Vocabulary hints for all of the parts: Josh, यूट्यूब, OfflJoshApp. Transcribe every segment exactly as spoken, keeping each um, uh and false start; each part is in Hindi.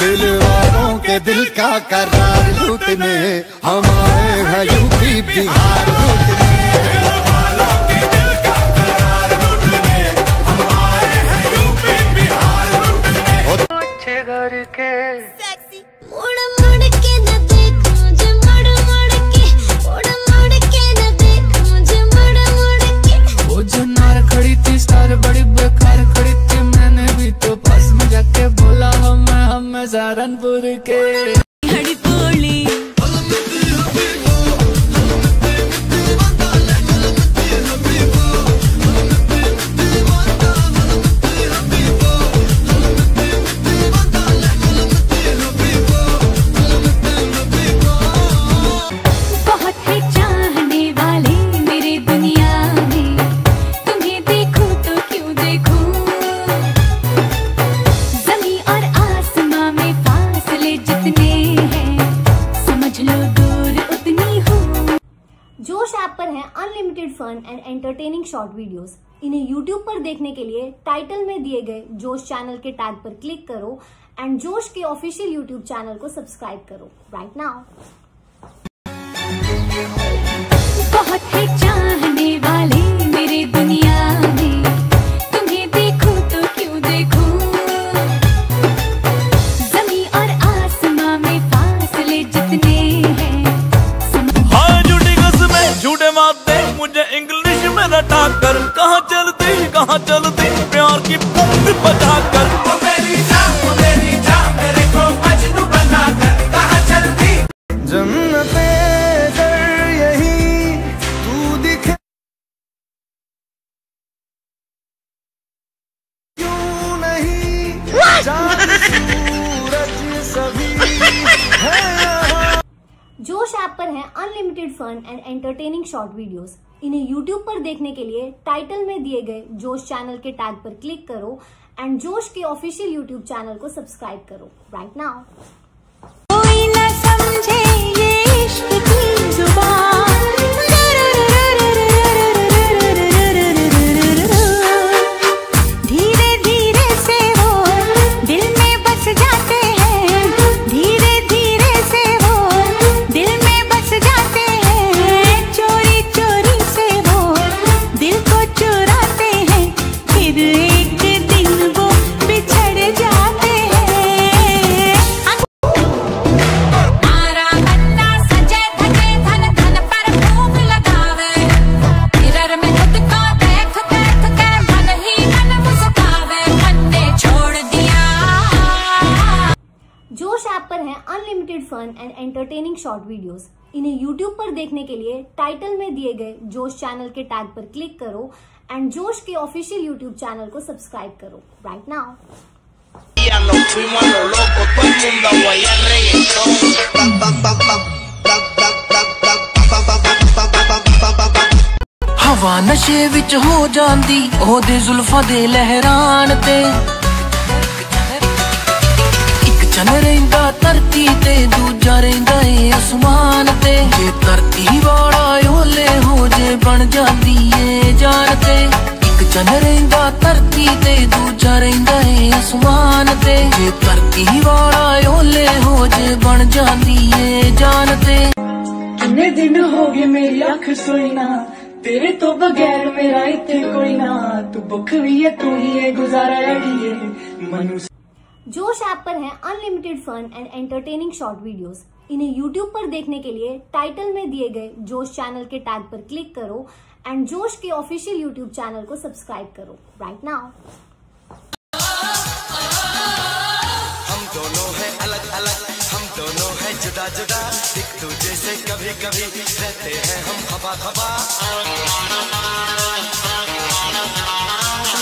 दिल वालों के दिल का करार लूटने हमारे हैं यूपी बिहार लूटने। दिल वालों के दिल का करार लूटने हमारे हैं यूपी बिहार लूटने। अच्छे घर के सहारनपुर के घड़ी पोली बहुत ही चाहने वाले मेरी दुनिया में तुम्हें देखो तो क्यों देखो जोश ऐप पर है unlimited fun and entertaining short videos. इन्हें यूट्यूब पर देखने के लिए टाइटल में दिए गए जोश चैनल के टैग पर क्लिक करो एंड जोश के ऑफिशियल यूट्यूब चैनल को सब्सक्राइब करो राइट नाउ। बहुत ही चाहने वाले मेरी दुनिया में तुम्हें देखो तो क्यों देखो जमीन और आसमां में फासले जितने हैं। झूठे मारते मुझे इंग्लिश में रटा कर कहाँ चलती कहाँ चलती प्यार की पूंछ बजा कर ओ मेरी जान ओ मेरी जान मेरे को मजनू बना कर कहाँ चलती जन्नते दर यही तू दिखे क्यों नहीं जान सूरज सभी है। जोश ऐप पर है unlimited fun and entertaining short videos. इन्हें यूट्यूब पर देखने के लिए टाइटल में दिए गए जोश चैनल के टैग पर क्लिक करो एंड जोश के ऑफिशियल यूट्यूब चैनल को सब्सक्राइब करो right now. Unlimited fun and entertaining short videos. इन्हें यूट्यूब पर देखने के लिए टाइटल में दिए गए जोश चैनल के टैग पर क्लिक करो एंड जोश के ऑफिशियल यूट्यूब चैनल को सब्सक्राइब करो राइट नाउ। हवा नशे विच हो जांदी ओहदे जुल्फां दे लहराण ते चल रहा धरती ते दूजा रहा है आसमान ते जे धरती वाला ओले हो जे बन जाती है जान ते एक चल रहा धरती ते दूजा रहा है आसमान ते जे धरती वाला ओले हो जे बन जाती है जान ते। कितने दिन हो गए मेरी आँख सोई ना तेरे तो बगैर मेरा इतने कोई ना तू भुख भी है तू ही है गुजारा है मनुष्य। जोश ऐप पर है unlimited fun and entertaining short videos. इन्हें यूट्यूब पर देखने के लिए टाइटल में दिए गए जोश चैनल के टैग पर क्लिक करो एंड जोश के ऑफिशियल यूट्यूब चैनल को सब्सक्राइब करो राइट नाउ। हम दोनों हैं अलग अलग हम दोनों हैं जुदा जुदा एक दूजे से कभी कभी रहते हैं हम खबा खबा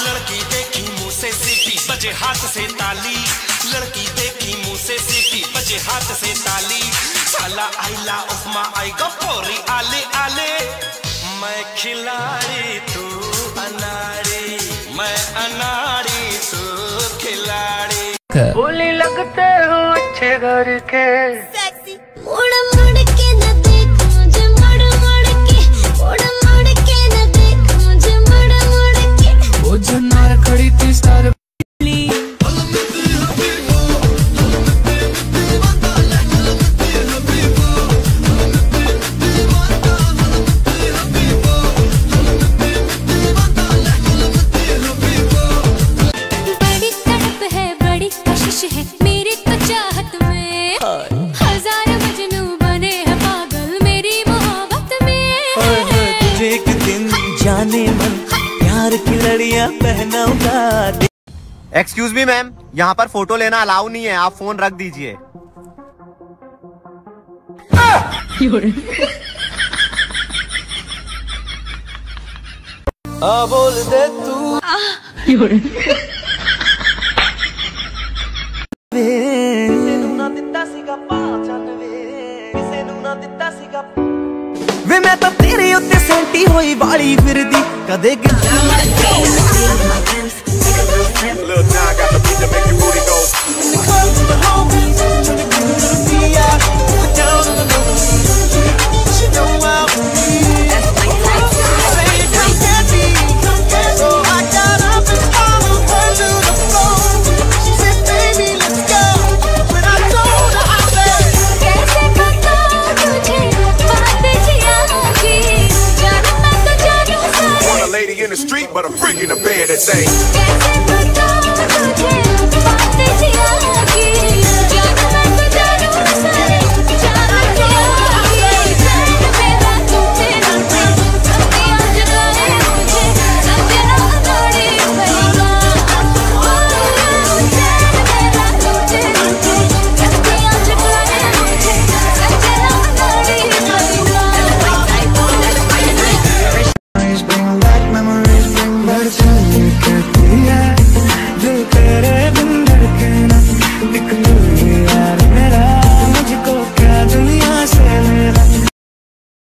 लड़की देखी मुँह से सीटी बजे हाथ से ताली लड़की देखी मुँह से सीटी बजे हाथ से ताली साला आइला उस्मा आएगा पोरी आले आले मैं खिलाड़ी तू अनाड़ी मैं अनाड़ी तू खिलाड़ी। बोली लगते हो अच्छे घर के सेक्सी खड़ी थी स्टार। चूड़ियाँ पहनाऊंगा। एक्सक्यूज मी मैम, यहाँ पर फोटो लेना अलाउ नहीं है, आप फोन रख दीजिए। आ बोल दे तू वे मैं तो तेरे उत्ते सेंटी होई वाली फिरदी कदे in the street, but I'm freaking a bad thing.